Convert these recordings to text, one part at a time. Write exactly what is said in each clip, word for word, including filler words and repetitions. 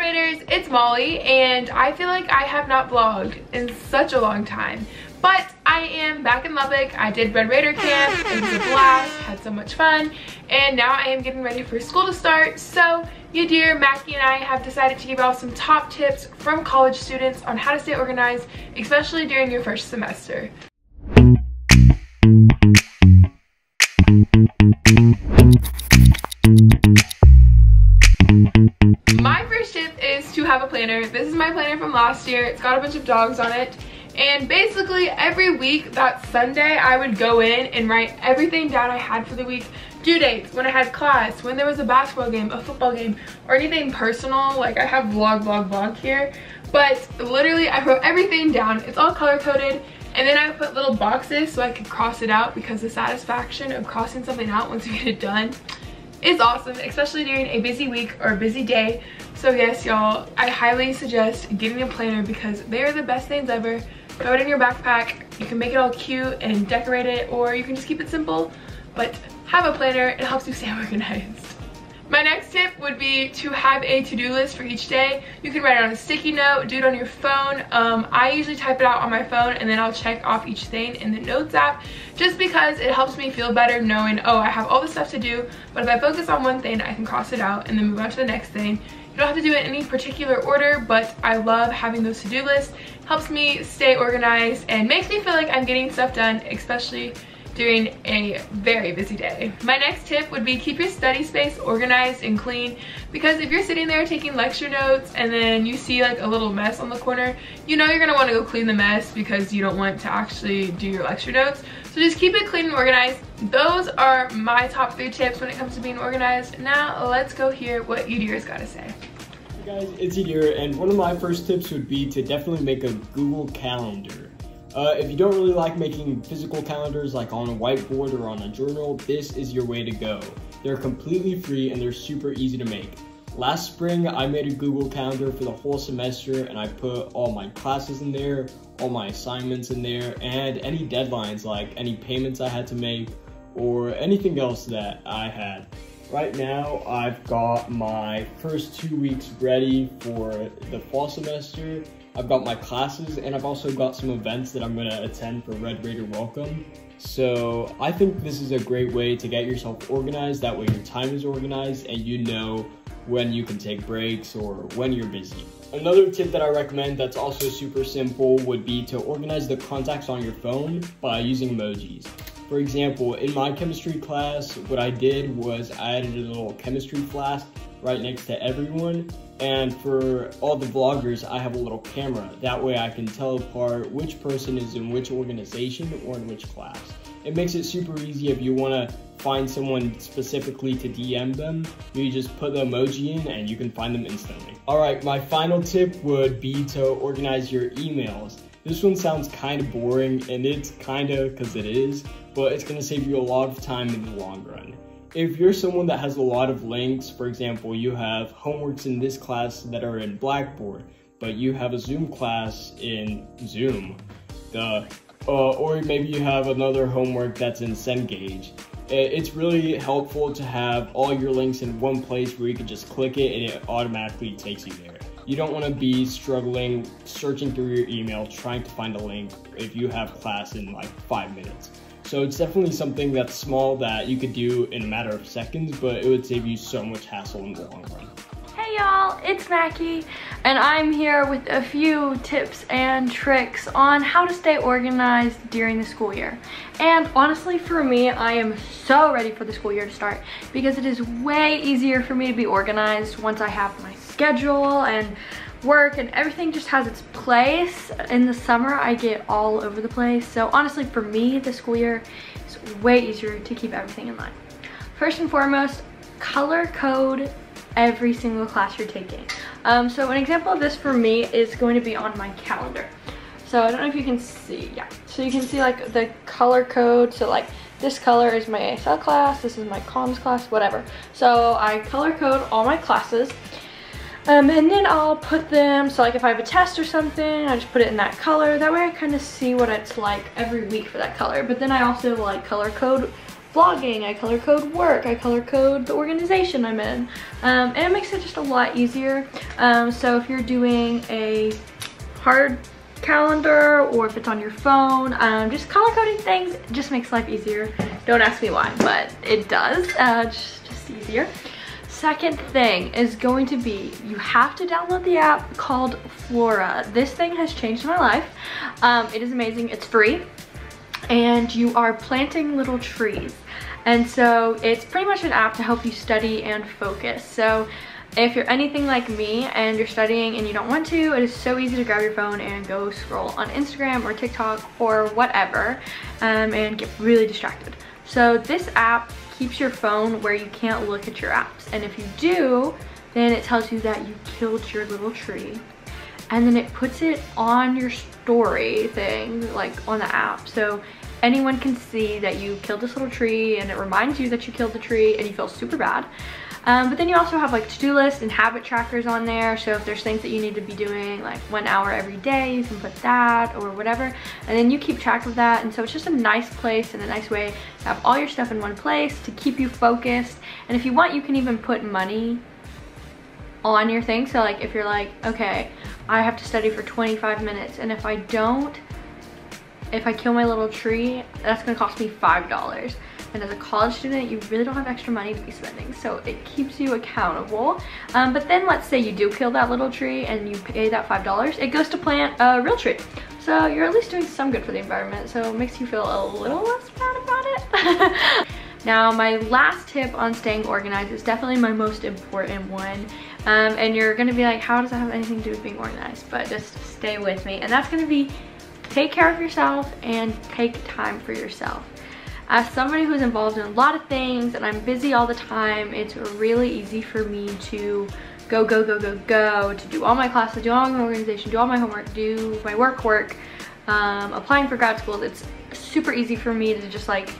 Red Raiders, it's Molly, and I feel like I have not vlogged in such a long time, but I am back in Lubbock. I did Red Raider camp, it was a blast, had so much fun, and now I am getting ready for school to start. So Adira, Mackie, and I have decided to give y'all some top tips from college students on how to stay organized, especially during your first semester. My first tip is to have a planner. This is my planner from last year. It's got a bunch of dogs on it. And basically every week that Sunday I would go in and write everything down I had for the week. Due dates, when I had class, when there was a basketball game, a football game, or anything personal. Like I have vlog, vlog, vlog here. But literally I wrote everything down. It's all color coded. And then I put little boxes so I could cross it out, because the satisfaction of crossing something out once you get it done is awesome, especially during a busy week or a busy day. So yes, y'all, I highly suggest getting a planner because they are the best things ever. Throw it in your backpack. You can make it all cute and decorate it, or you can just keep it simple, but have a planner. It helps you stay organized. My next tip would be to have a to-do list for each day. You can write it on a sticky note, do it on your phone. Um, I usually type it out on my phone and then I'll check off each thing in the notes app, just because it helps me feel better knowing, oh, I have all this stuff to do, but if I focus on one thing, I can cross it out and then move on to the next thing. You don't have to do it in any particular order, but I love having those to-do lists. Helps me stay organized and makes me feel like I'm getting stuff done, especially during a very busy day. My next tip would be keep your study space organized and clean, because if you're sitting there taking lecture notes and then you see like a little mess on the corner, you know you're gonna wanna go clean the mess because you don't want to actually do your lecture notes. So just keep it clean and organized. Those are my top three tips when it comes to being organized. Now let's go hear what Adira's gotta say. Hey guys, it's Adira, and one of my first tips would be to definitely make a Google Calendar. Uh, if you don't really like making physical calendars like on a whiteboard or on a journal, this is your way to go. They're completely free and they're super easy to make. Last spring, I made a Google Calendar for the whole semester and I put all my classes in there, all my assignments in there, and any deadlines like any payments I had to make or anything else that I had. Right now, I've got my first two weeks ready for the fall semester. I've got my classes, and I've also got some events that I'm going to attend for Red Raider Welcome. So I think this is a great way to get yourself organized. That way your time is organized and you know when you can take breaks or when you're busy. Another tip that I recommend that's also super simple would be to organize the contacts on your phone by using emojis. For example, in my chemistry class, what I did was I added a little chemistry flask right next to everyone. And for all the vloggers, I have a little camera. That way I can tell apart which person is in which organization or in which class. It makes it super easy if you want to find someone specifically to D M them. You just put the emoji in and you can find them instantly. All right, my final tip would be to organize your emails. This one sounds kind of boring, and it's kind of, because it is, but it's going to save you a lot of time in the long run. If you're someone that has a lot of links, for example, you have homeworks in this class that are in Blackboard, but you have a Zoom class in Zoom, uh, uh, or maybe you have another homework that's in Cengage. It's really helpful to have all your links in one place where you can just click it and it automatically takes you there. You don't want to be struggling, searching through your email, trying to find a link if you have class in like five minutes. So it's definitely something that's small that you could do in a matter of seconds, but it would save you so much hassle in the long run. Hey y'all, it's Mackie, and I'm here with a few tips and tricks on how to stay organized during the school year. And honestly, for me, I am so ready for the school year to start because it is way easier for me to be organized once I have my schedule and work, and everything just has its place. In the summer, I get all over the place. So honestly, for me, the school year is way easier to keep everything in line. First and foremost, color code every single class you're taking. Um, so an example of this for me is going to be on my calendar. So I don't know if you can see, yeah. So you can see like the color code. So like this color is my A S L class, this is my comms class, whatever. So I color code all my classes. Um, and then I'll put them, so like if I have a test or something, I just put it in that color. That way I kind of see what it's like every week for that color. But then I also like color code vlogging, I color code work, I color code the organization I'm in, um, and it makes it just a lot easier. Um, so if you're doing a hard calendar or if it's on your phone, um, just color coding things just makes life easier. Don't ask me why, but it does, uh, just, just easier. Second thing is going to be, you have to download the app called Flora. This thing has changed my life. Um, it is amazing, it's free, and you are planting little trees. And so it's pretty much an app to help you study and focus. So if you're anything like me and you're studying and you don't want to, it is so easy to grab your phone and go scroll on Instagram or TikTok or whatever, um, and get really distracted. So this app keeps your phone where you can't look at your apps. And if you do, then it tells you that you killed your little tree. And then it puts it on your story thing, like on the app. So anyone can see that you killed this little tree, and it reminds you that you killed the tree and you feel super bad. Um, but then you also have like to-do lists and habit trackers on there. So if there's things that you need to be doing like one hour every day, you can put that or whatever. And then you keep track of that. And so it's just a nice place and a nice way to have all your stuff in one place to keep you focused. And if you want, you can even put money on your thing. So like if you're like, okay, I have to study for twenty-five minutes, and if I don't, if I kill my little tree, that's gonna cost me five dollars. And as a college student, you really don't have extra money to be spending, so it keeps you accountable. Um, but then let's say you do kill that little tree and you pay that five dollars, it goes to plant a real tree. So you're at least doing some good for the environment, so it makes you feel a little less bad about it. Now, my last tip on staying organized is definitely my most important one. Um, and you're gonna be like, how does that have anything to do with being organized? But just stay with me. And that's gonna be, take care of yourself and take time for yourself. As somebody who's involved in a lot of things and I'm busy all the time, it's really easy for me to go, go, go, go, go, to do all my classes, do all my organization, do all my homework, do my work, work, um, applying for grad schools. It's super easy for me to just like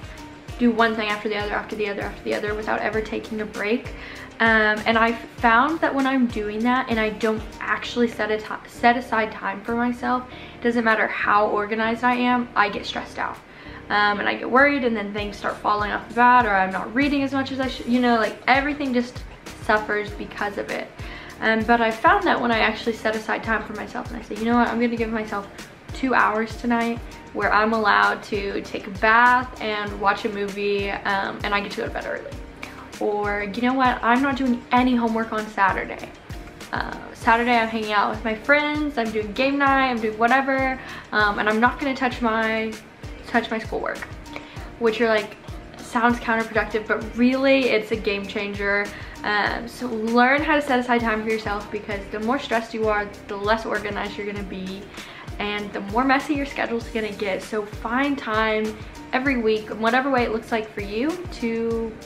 do one thing after the other, after the other, after the other without ever taking a break. Um, and I've found that when I'm doing that and I don't actually set, a set aside time for myself, it doesn't matter how organized I am, I get stressed out. Um, and I get worried, and then things start falling off the bat, or I'm not reading as much as I should, you know, like everything just suffers because of it. Um, but I found that when I actually set aside time for myself and I say, you know what, I'm gonna give myself two hours tonight where I'm allowed to take a bath and watch a movie, um, and I get to go to bed early. Or, you know what, I'm not doing any homework on Saturday. Uh, Saturday I'm hanging out with my friends, I'm doing game night, I'm doing whatever, um, and I'm not gonna touch my touch my schoolwork, which you're like, sounds counterproductive, but really it's a game changer. Um, so learn how to set aside time for yourself, because the more stressed you are, the less organized you're gonna be, and the more messy your schedule's gonna get. So find time every week, whatever way it looks like for you, to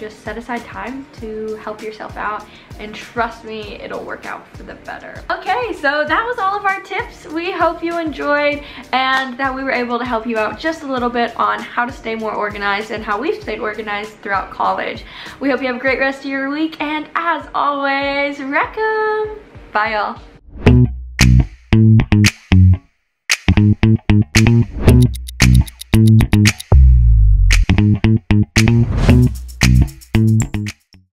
just set aside time to help yourself out, and trust me, it'll work out for the better. Okay, so that was all of our tips. We hope you enjoyed and that we were able to help you out just a little bit on how to stay more organized and how we've stayed organized throughout college. We hope you have a great rest of your week, and as always, Reck'em! Bye y'all.